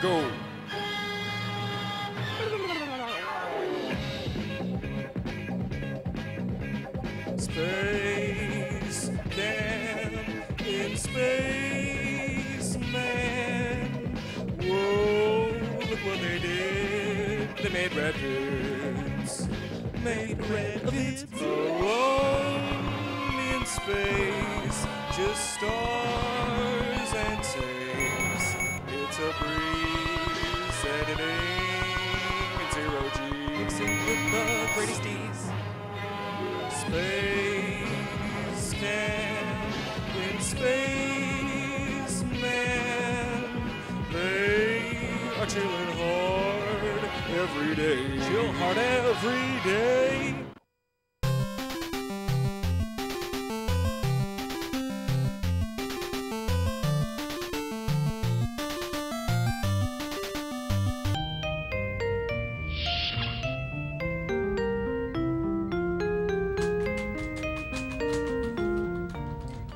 go. Space Jam in Space Man. Whoa, look what they did. They made rabbits. Made rabbits. Whoa, in space. Just stars and sails. It's a breeze and it ain't 0G. Mixing with the greatest D's. Space Jam in Space Man. They are chilling hard every day. Chill hard every day.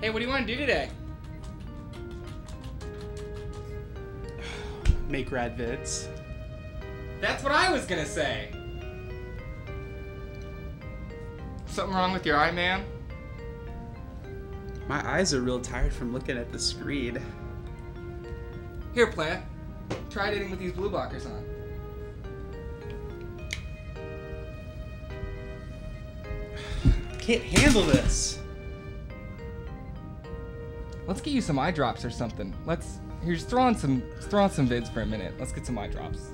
Hey, what do you want to do today? Make rad vids. That's what I was gonna say. Something wrong with your eye, man? My eyes are real tired from looking at the screen. Here, playa. Try editing with these blue blockers on. Can't handle this. Let's get you some eye drops or something. Let's just throw on some vids for a minute. Let's get some eye drops.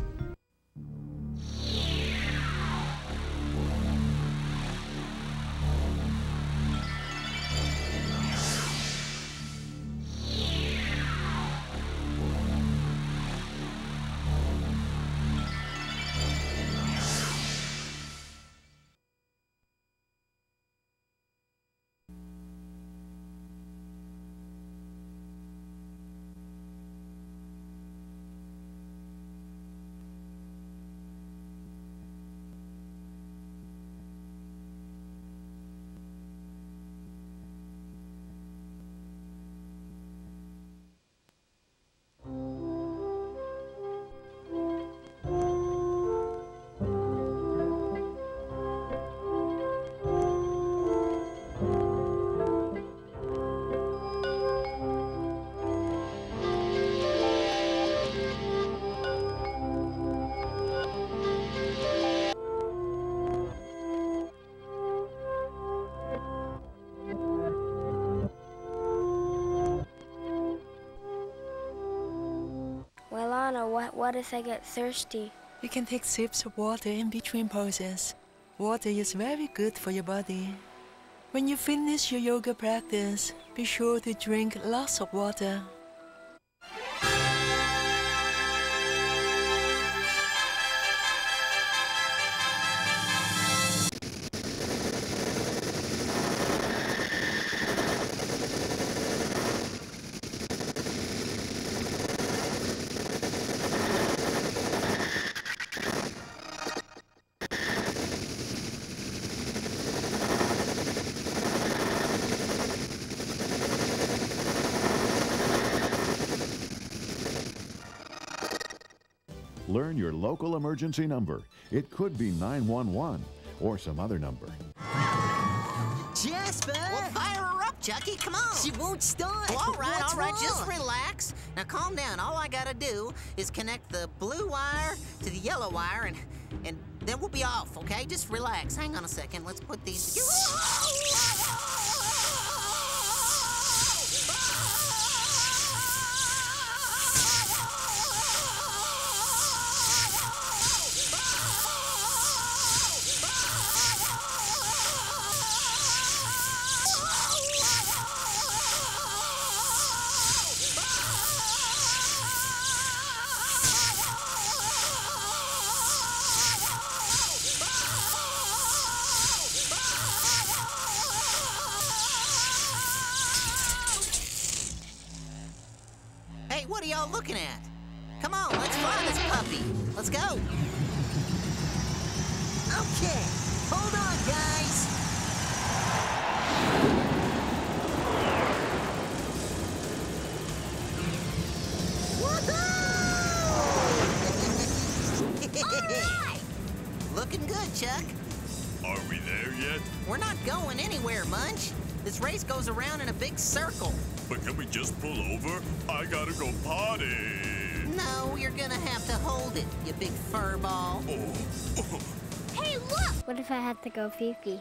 What if I get thirsty? You can take sips of water in between poses. Water is very good for your body. When you finish your yoga practice, be sure to drink lots of water. Learn your local emergency number. It could be 911 or some other number. Jasper! Well, fire her up, Chucky. Come on. She won't start. Well, all right. Just relax. Now, calm down. All I gotta do is connect the blue wire to the yellow wire, and then we'll be off, okay? Just relax. Hang on a second. Let's put these... What are y'all looking at? Come on, let's fly this puppy. Let's go. Okay, hold on, guys. Woohoo! Chuck. Are we there yet? We're not going anywhere, Munch. This race goes around in a big circle. But can we just pull over? I gotta go potty. No, you're gonna have to hold it, you big furball. Oh. Hey, look! What if I had to go pee-pee?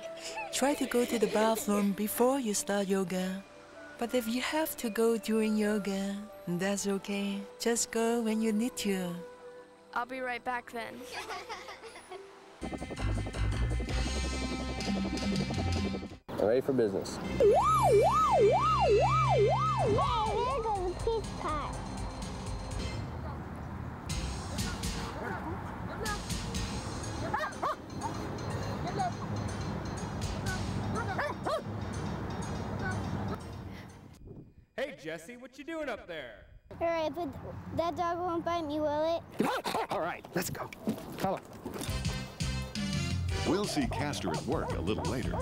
Try to go to the bathroom before you start yoga. But if you have to go during yoga, that's okay. Just go when you need to. I'll be right back then. Ready for business. Woo, woo, woo, woo, woo. Yeah, there goes a pig pot. Hey, Jesse, what you doing up there? All right, but that dog won't bite me, will it? All right, let's go. Follow. We'll see Castor at work a little later.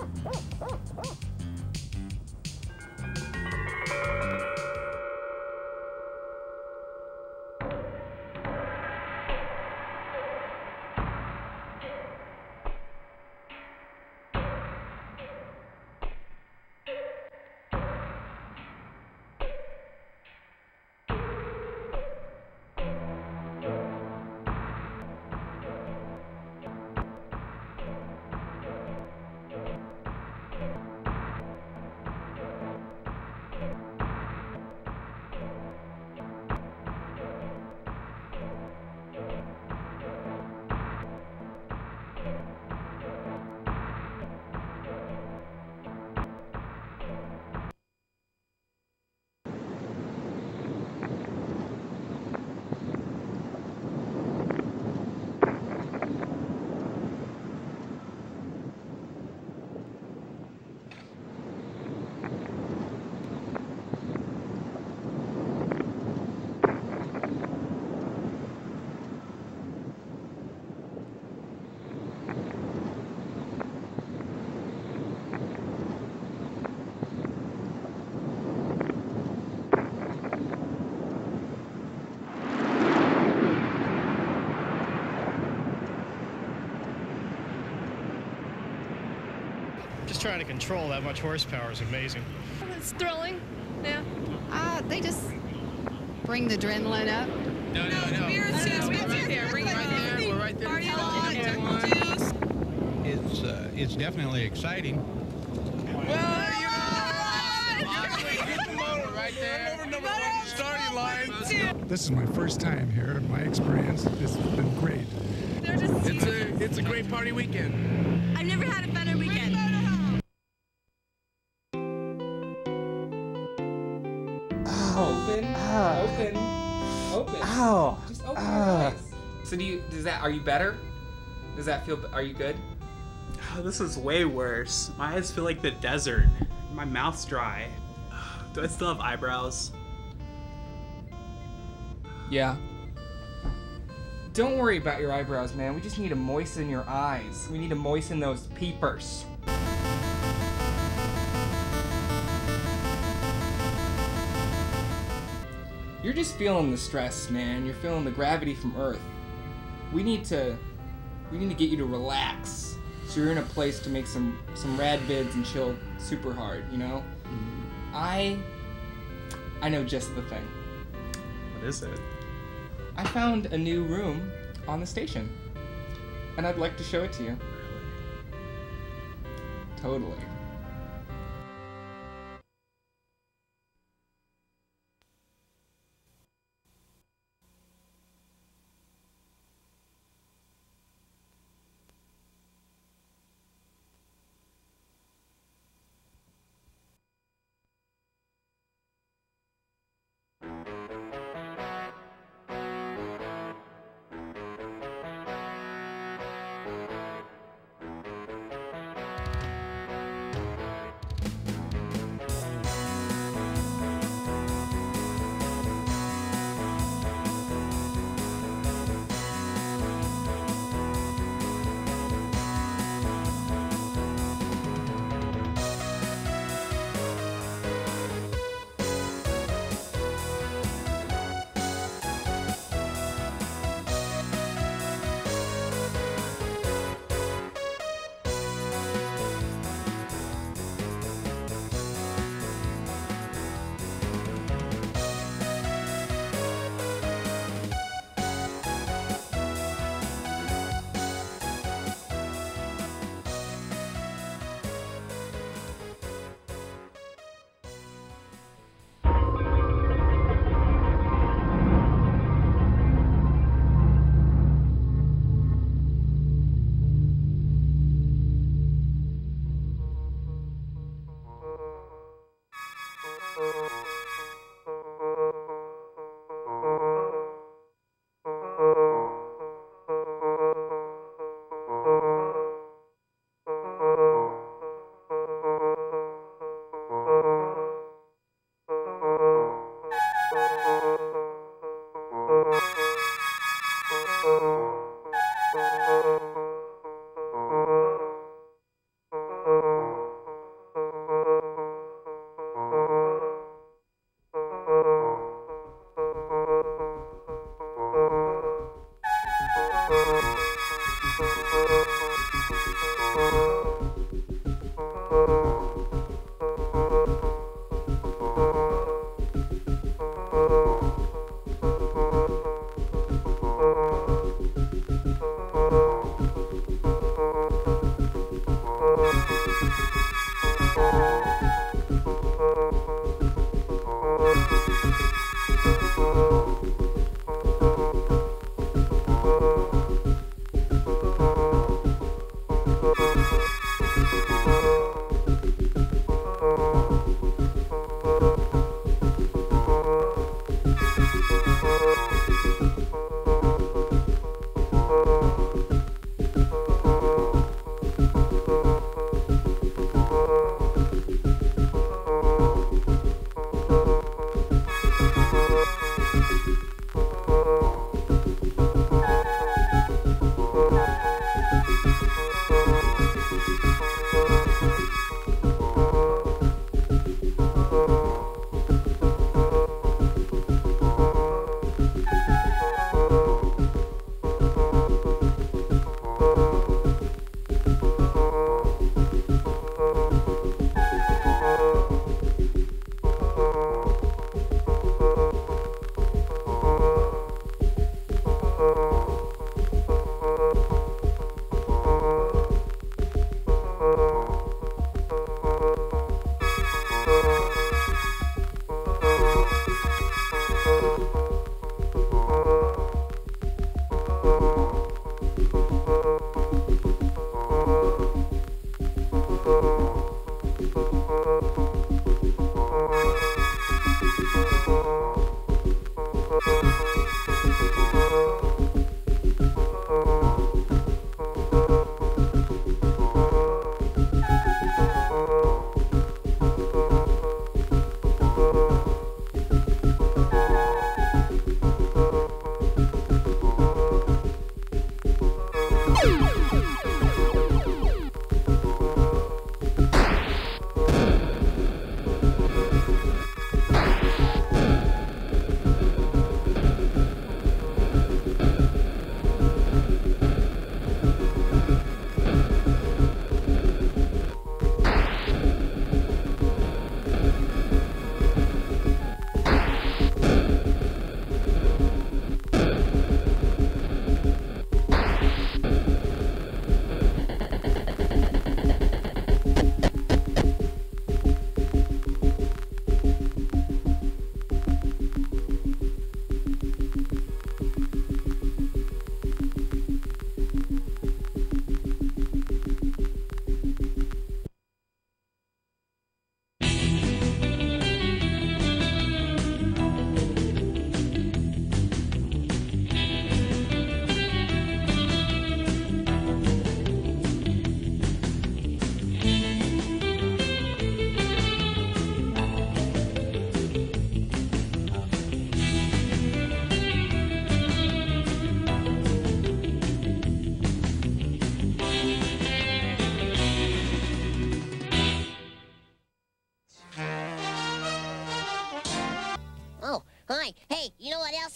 Trying to control that much horsepower is amazing. It's thrilling, yeah. They just bring the adrenaline up. No. We're right there. We're right there. It's definitely exciting. This is my first time here, and my experience has been great. It's a great party weekend. I've never had a better weekend. Open. Ow. Just open your eyes. So are you better? Are you good? Oh, this is way worse. My eyes feel like the desert. My mouth's dry. Do I still have eyebrows? Yeah. Don't worry about your eyebrows, man. We just need to moisten your eyes. We need to moisten those peepers. You're just feeling the stress, man. You're feeling the gravity from Earth. We need to get you to relax. So you're in a place to make some rad vids and chill super hard, you know? Mm-hmm. I know just the thing. What is it? I found a new room on the station. And I'd like to show it to you. Really? Totally.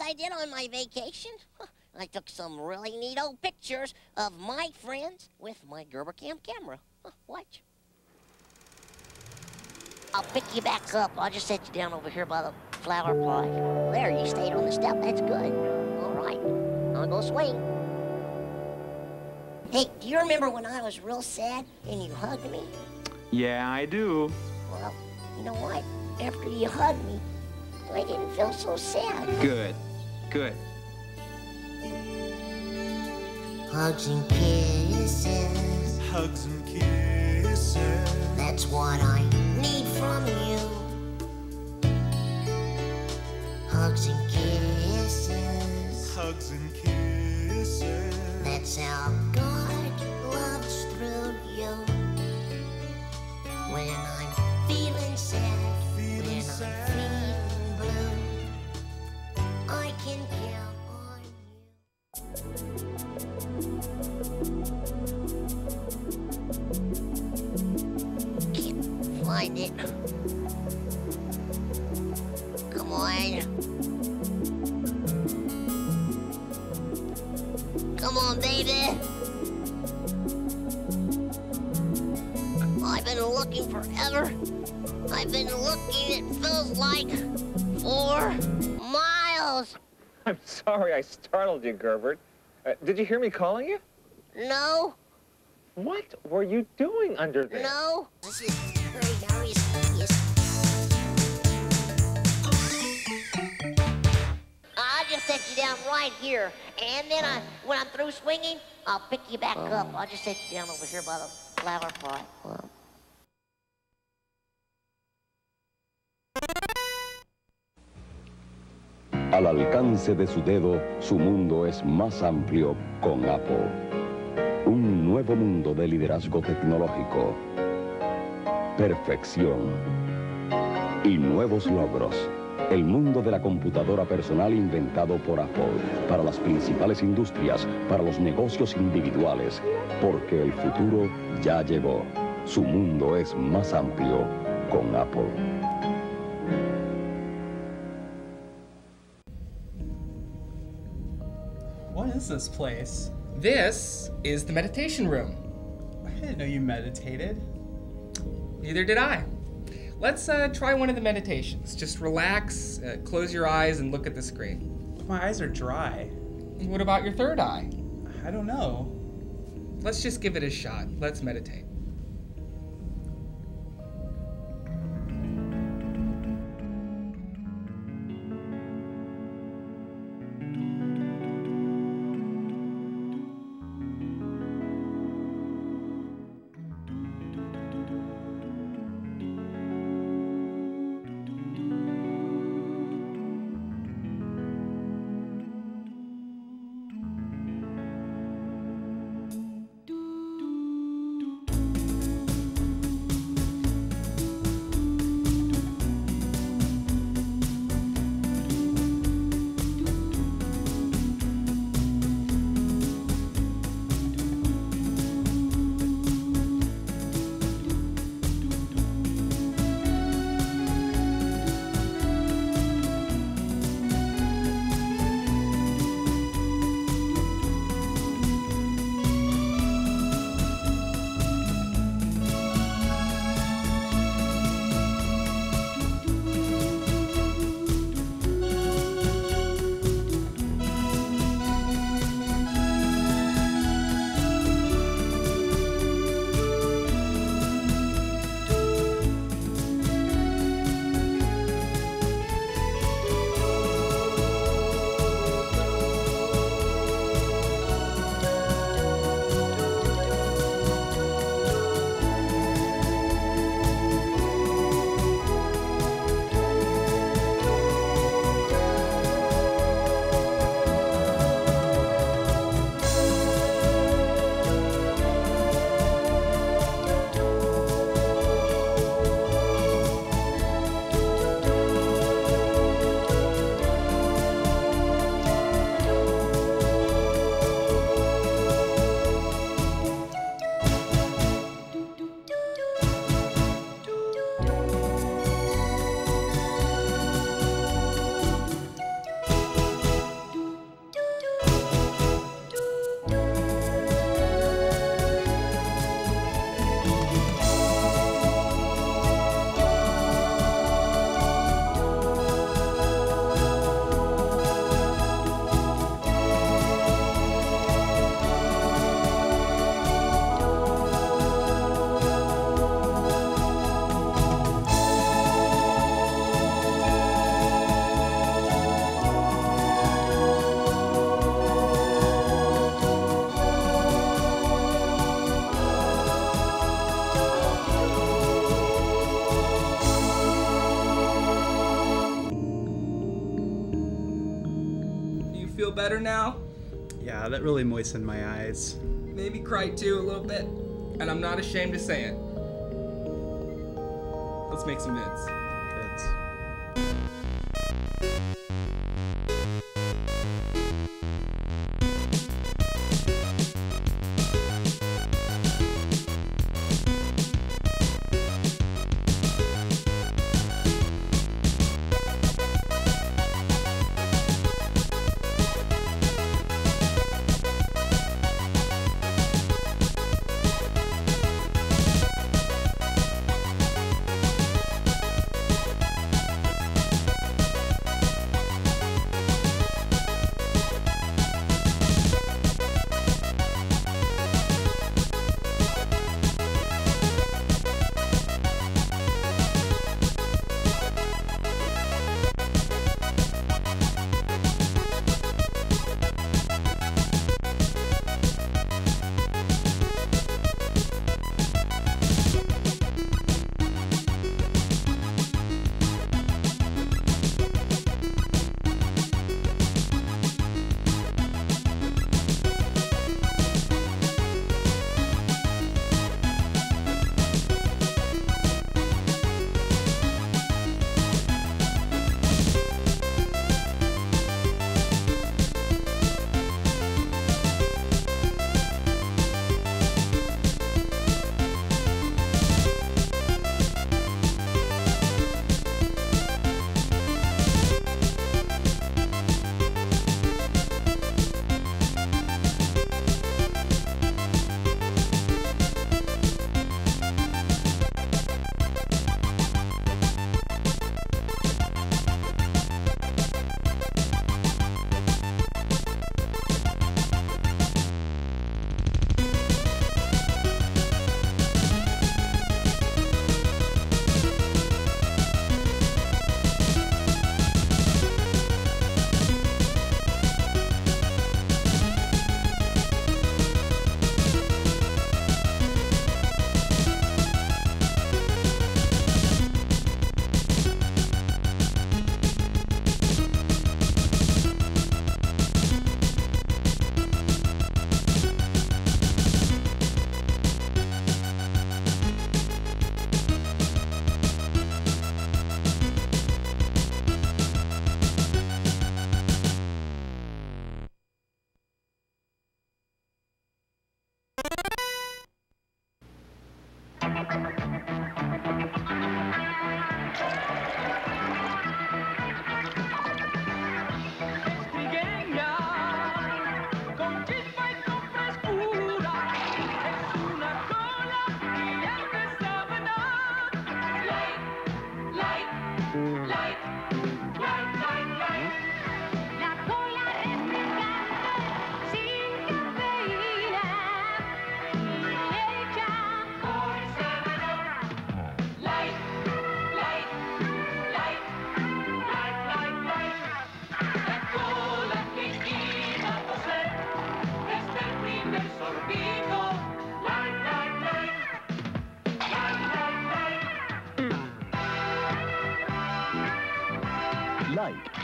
I did on my vacation. I took some really neat old pictures of my friends with my Gerber Cam camera. Watch. I'll pick you back up. I'll just set you down over here by the flower pot. There, you stayed on the step. That's good. All right. I'll go swing. Hey, do you remember when I was real sad and you hugged me? Yeah, I do. Well, you know what? After you hugged me, I didn't feel so sad. Good. Good. Hugs and kisses. Hugs and kisses. That's what I need from you. Hugs and kisses. Hugs and kisses. That's how God loves through you. When I'm feeling sad. Feeling sad. I can count on you. Can't find it. Come on. Come on, baby. I've been looking forever. I've been looking, it feels like, for goes. I'm sorry I startled you, Gerbert. Did you hear me calling you? No. What were you doing under there? No. I just set you down right here, and then when I'm through swinging, I'll pick you back up. I'll just set you down over here by the flower pot. Al alcance de su dedo, su mundo es más amplio con Apple. Un nuevo mundo de liderazgo tecnológico, perfección y nuevos logros. El mundo de la computadora personal inventado por Apple, para las principales industrias, para los negocios individuales, porque el futuro ya llegó. Su mundo es más amplio con Apple. What is this place? This is the meditation room. I didn't know you meditated. Neither did I. Let's try one of the meditations. Just relax, close your eyes, and look at the screen. My eyes are dry. What about your third eye? I don't know. Let's just give it a shot. Let's meditate. Better now? Yeah, that really moistened my eyes. Made me cry too a little bit, and I'm not ashamed to say it. Let's make some vids.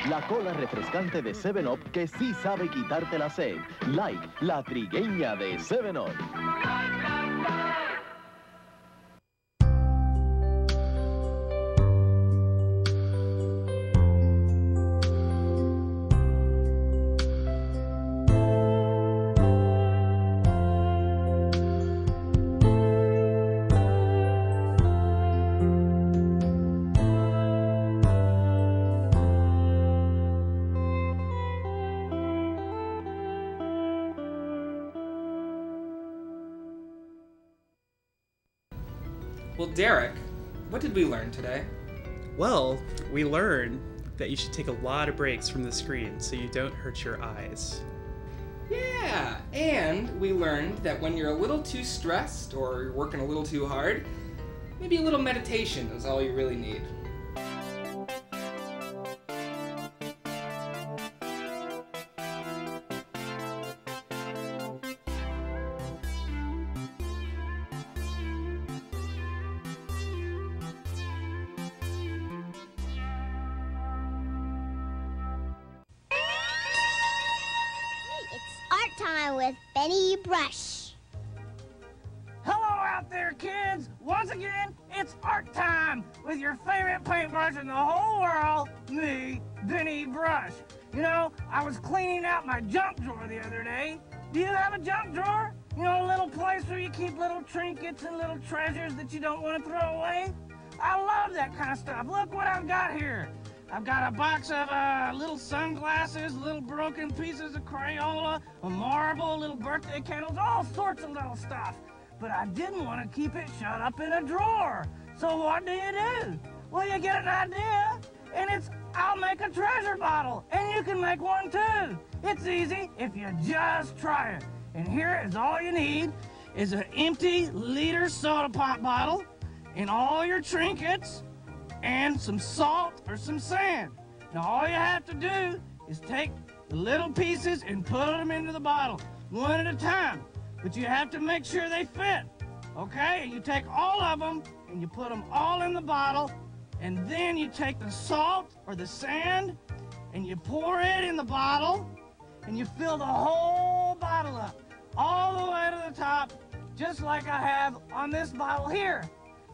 la cola refrescante de 7-Up que sí sabe quitarte la sed. Like, la trigueña de 7-Up. Well, Derek, what did we learn today? Well, we learned that you should take a lot of breaks from the screen so you don't hurt your eyes. Yeah, and we learned that when you're a little too stressed or you're working a little too hard, maybe a little meditation is all you really need. Time with Benny Brush. Hello out there, kids! Once again, it's art time with your favorite paintbrush in the whole world, me, Benny Brush. You know, I was cleaning out my junk drawer the other day. Do you have a junk drawer? You know, a little place where you keep little trinkets and little treasures that you don't want to throw away? I love that kind of stuff. Look what I've got here. I've got a box of little sunglasses, little broken pieces of Crayola, a marble, little birthday candles, all sorts of little stuff. But I didn't want to keep it shut up in a drawer. So what do? Well, you get an idea, and it's I'll make a treasure bottle, and you can make one too. It's easy if you just try it. And here is all you need is an empty liter soda pop bottle and all your trinkets, and some salt or some sand. Now all you have to do is take the little pieces and put them into the bottle, one at a time. But you have to make sure they fit, okay? And you take all of them and you put them all in the bottle, and then you take the salt or the sand and you pour it in the bottle, and you fill the whole bottle up, all the way to the top, just like I have on this bottle here.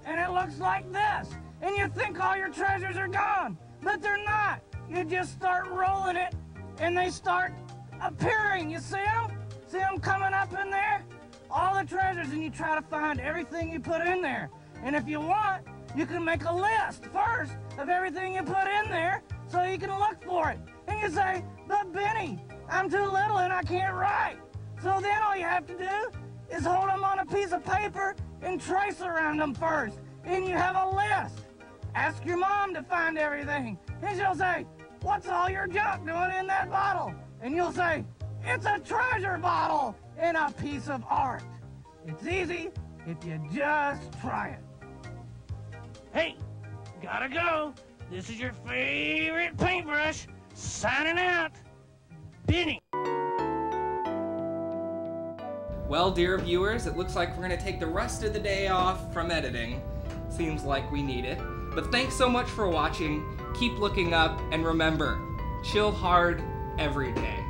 And it looks like this. And you think all your treasures are gone, but they're not. You just start rolling it, and they start appearing. You see them? See them coming up in there? All the treasures, and you try to find everything you put in there. And if you want, you can make a list first of everything you put in there so you can look for it. And you say, but Benny, I'm too little and I can't write. So then all you have to do is hold them on a piece of paper and trace around them first. And you have a list. Ask your mom to find everything, and she'll say, what's all your junk doing in that bottle? And you'll say, it's a treasure bottle and a piece of art. It's easy if you just try it. Hey, gotta go. This is your favorite paintbrush, signing out, Benny. Well, dear viewers, it looks like we're gonna take the rest of the day off from editing. Seems like we need it. But thanks so much for watching, keep looking up, and remember, chill hard every day.